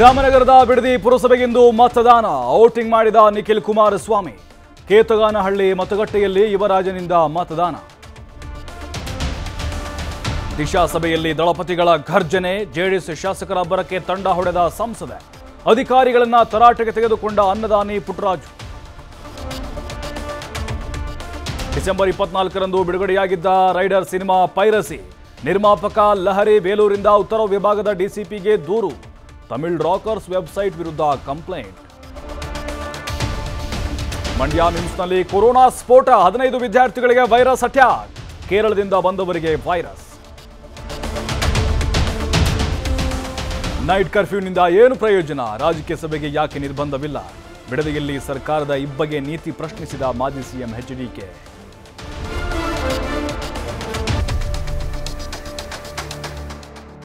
ರಾಮನಗರದ ಬಿಡದಿ ಪುರಸಭೆಗಿಂದು ಮತದಾನ ಔಟಿಂಗ್ ಮಾಡಿದ ನಿಖಿಲ್ ಕುಮಾರಸ್ವಾಮಿ ಕೇತಗಾನಹಳ್ಳಿ ಮತಗಟ್ಟೆಯಲ್ಲಿ ಯುವರಾಜನಿಂದ ಮತದಾನ ದಿಶಾ ಸಭೆಯಲ್ಲಿ ದಳಪತಿಗಳ ಘರ್ಜನೆ ಜೆಡಿಎಸ್ ಶಾಸಕರೊಬ್ಬರಕ್ಕೆ ತಂಡ ಹೊಡೆದ ಸಂಸದ ಅಧಿಕಾರಿಗಳನ್ನು ತರಾಟೆಗೆ ತೆಗೆದುಕೊಂಡ ಅನ್ನದಾನಿ ಪುಟ್ಟರಾಜು ಡಿಸೆಂಬರ್ 24ರಂದು ಬಿಡುಗಡೆಯಾಗಿದ್ದ ರೈಡರ್ ಸಿನಿಮಾ ಪೈರಸಿ ನಿರ್ಮಾಪಕ ಲಹರಿ ಬೇಲೂರಿಂದ ಉತ್ತರ ವಿಭಾಗದ ಡಿಸಿಪಿಗೆ ದೂರು तमिल रॉकर्स वेबसाइट विरुद्ध कंप्लेंट मंड्या मिम्सनल्ली कोरोना स्फोट 15 विद्यार्थिगळिगे वैरस अटैक केरळदिंद बंदवरिगे वैरस नाइट कर्फ्यूनिंद एनु प्रयोजन राजकीय सभेगे याके निर्बंधविल्ल बिडदिगल्ली सरकारद इब्बगे नीति प्रश्निसिद माजी सीएं एचडीके।